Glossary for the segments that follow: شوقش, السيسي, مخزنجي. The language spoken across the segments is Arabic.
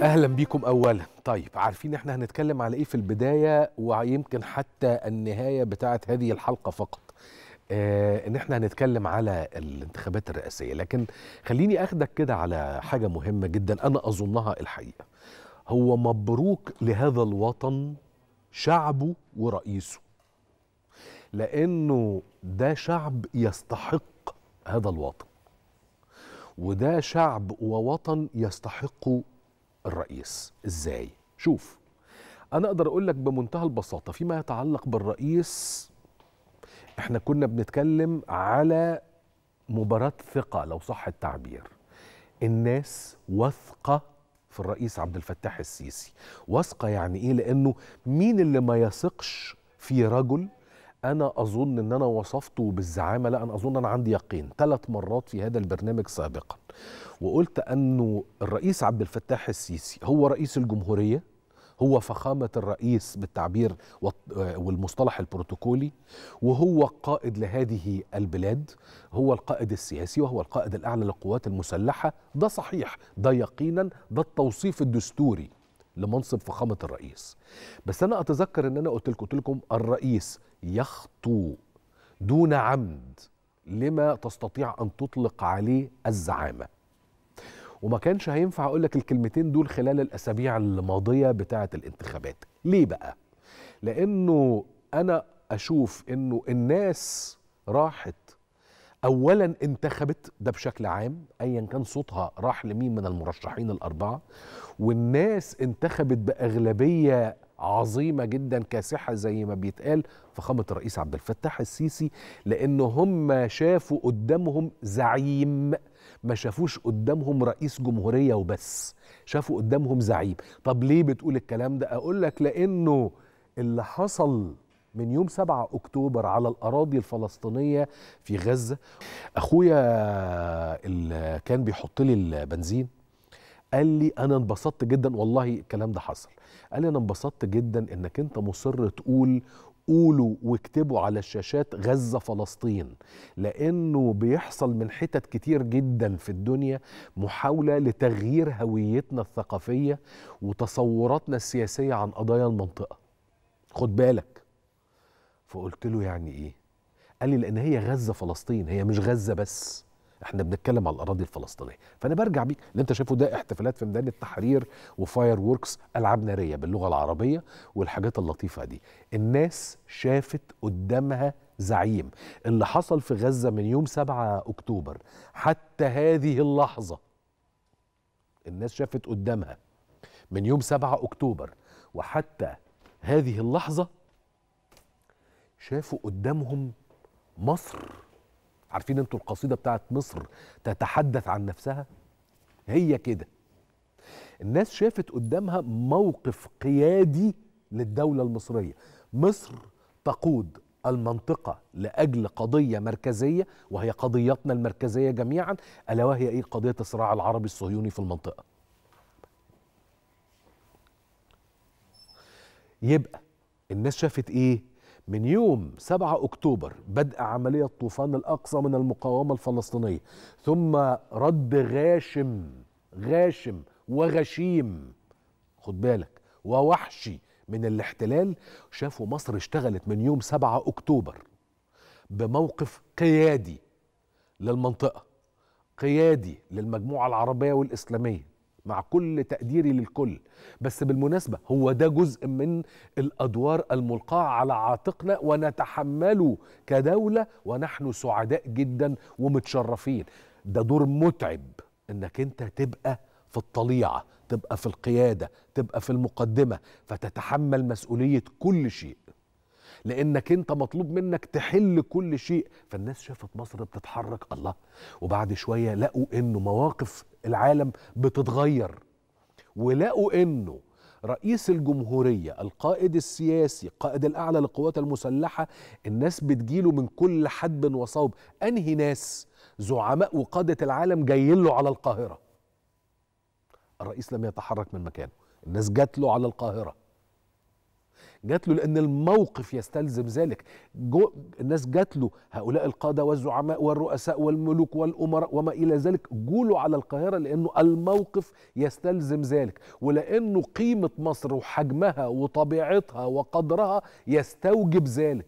اهلا بيكم اولا. طيب عارفين احنا هنتكلم على ايه في البدايه ويمكن حتى النهايه بتاعه هذه الحلقه فقط، ان احنا هنتكلم على الانتخابات الرئاسيه، لكن خليني اخدك كده على حاجه مهمه جدا انا اظنها الحقيقه. هو مبروك لهذا الوطن شعبه ورئيسه، لانه ده شعب يستحق هذا الوطن، وده شعب ووطن يستحقه الرئيس. ازاي؟ شوف، انا اقدر اقول لك بمنتهى البساطه فيما يتعلق بالرئيس، احنا كنا بنتكلم على مباراه ثقه لو صح التعبير. الناس واثقه في الرئيس عبد الفتاح السيسي. واثقه يعني ايه؟ لانه مين اللي ما يثقش في رجل انا اظن ان انا وصفته بالزعامه، لا انا اظن انا عندي يقين 3 مرات في هذا البرنامج سابقا، وقلت انه الرئيس عبد الفتاح السيسي هو رئيس الجمهوريه، هو فخامه الرئيس بالتعبير والمصطلح البروتوكولي، وهو القائد لهذه البلاد، هو القائد السياسي، وهو القائد الاعلى للقوات المسلحه. ده صحيح، ده يقينا، ده التوصيف الدستوري لمنصب فخامه الرئيس. بس انا اتذكر ان انا قلت لكم الرئيس يخطو دون عمد لما تستطيع ان تطلق عليه الزعامه. وما كانش هينفع اقول لك الكلمتين دول خلال الاسابيع الماضيه بتاعه الانتخابات. ليه بقى؟ لانه انا اشوف انه الناس راحت اولا انتخبت، ده بشكل عام ايا كان صوتها راح لمين من المرشحين الاربعه، والناس انتخبت باغلبيه عظيمه جدا كاسحه زي ما بيتقال فخامه الرئيس عبد الفتاح السيسي، لان هم شافوا قدامهم زعيم، ما شافوش قدامهم رئيس جمهوريه وبس، شافوا قدامهم زعيم. طب ليه بتقول الكلام ده؟ اقول لك لانه اللي حصل من يوم 7 أكتوبر على الأراضي الفلسطينية في غزة. أخويا اللي كان بيحط لي البنزين قال لي أنا انبسطت جدا، والله الكلام ده حصل، قال لي أنا انبسطت جدا إنك أنت مصر تقول قولوا واكتبوا على الشاشات غزة فلسطين، لأنه بيحصل من حتت كتير جدا في الدنيا محاولة لتغيير هويتنا الثقافية وتصوراتنا السياسية عن قضايا المنطقة، خد بالك. فقلت له يعني ايه؟ قال لي لان هي غزه فلسطين، هي مش غزه بس، احنا بنتكلم على الاراضي الفلسطينيه. فانا برجع بيك اللي انت شايفه ده احتفالات في ميدان التحرير وفاير ووركس، العاب ناريه باللغه العربيه والحاجات اللطيفه دي. الناس شافت قدامها زعيم. اللي حصل في غزه من يوم 7 اكتوبر حتى هذه اللحظه الناس شافت قدامها، من يوم 7 اكتوبر وحتى هذه اللحظه شافوا قدامهم مصر. عارفين انتوا القصيدة بتاعت مصر تتحدث عن نفسها؟ هي كده، الناس شافت قدامها موقف قيادي للدولة المصرية. مصر تقود المنطقة لأجل قضية مركزية، وهي قضيتنا المركزية جميعا، ألا وهي ايه؟ قضية الصراع العربي الصهيوني في المنطقة. يبقى الناس شافت ايه؟ من يوم 7 أكتوبر بدء عملية طوفان الأقصى من المقاومة الفلسطينية، ثم رد غاشم وغشيم، خد بالك، ووحشي من الاحتلال. شافوا مصر اشتغلت من يوم 7 أكتوبر بموقف قيادي للمنطقة، قيادي للمجموعة العربية والإسلامية، مع كل تقديري للكل. بس بالمناسبة هو ده جزء من الأدوار الملقاة على عاتقنا ونتحمله كدولة، ونحن سعداء جدا ومتشرفين. ده دور متعب انك انت تبقى في الطليعة، تبقى في القيادة، تبقى في المقدمة، فتتحمل مسؤولية كل شيء، لانك انت مطلوب منك تحل كل شيء. فالناس شافت مصر بتتحرك، الله. وبعد شوية لقوا انه مواقف العالم بتتغير، ولقوا انه رئيس الجمهورية، القائد السياسي، القائد الاعلى للقوات المسلحة، الناس بتجيله من كل حدب وصوب. انهي ناس؟ زعماء وقادة العالم جايين له على القاهرة. الرئيس لم يتحرك من مكانه، الناس جات له على القاهرة. جات له لأن الموقف يستلزم ذلك. الناس جات له، هؤلاء القادة والزعماء والرؤساء والملوك والأمراء وما إلى ذلك جولوا على القاهرة لأنه الموقف يستلزم ذلك، ولأنه قيمة مصر وحجمها وطبيعتها وقدرها يستوجب ذلك.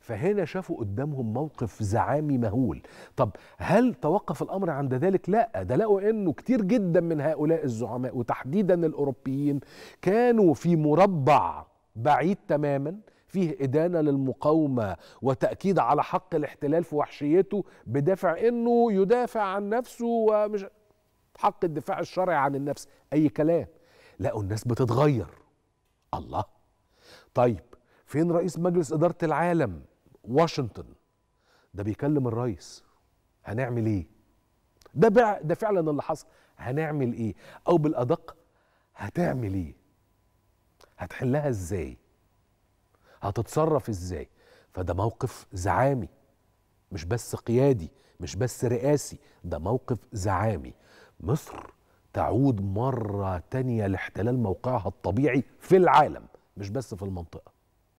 فهنا شافوا قدامهم موقف زعامي مهول. طب هل توقف الأمر عند ذلك؟ لا، ده لقوا أنه كتير جدا من هؤلاء الزعماء وتحديدا الأوروبيين كانوا في مربع بعيد تماما فيه إدانة للمقاومة وتأكيد على حق الاحتلال في وحشيته بدافع أنه يدافع عن نفسه ومش حق الدفاع الشرعي عن النفس، أي كلام. لقوا الناس بتتغير. الله، طيب فين رئيس مجلس إدارة العالم؟ واشنطن، ده بيكلم الرئيس، هنعمل ايه؟ ده فعلا اللي حصل، هنعمل ايه؟ او بالادق هتعمل ايه؟ هتحلها ازاي؟ هتتصرف ازاي؟ فده موقف زعامي، مش بس قيادي، مش بس رئاسي، ده موقف زعامي. مصر تعود مرة تانية لاحتلال موقعها الطبيعي في العالم، مش بس في المنطقة.